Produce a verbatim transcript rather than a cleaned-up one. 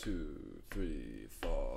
two, three, four.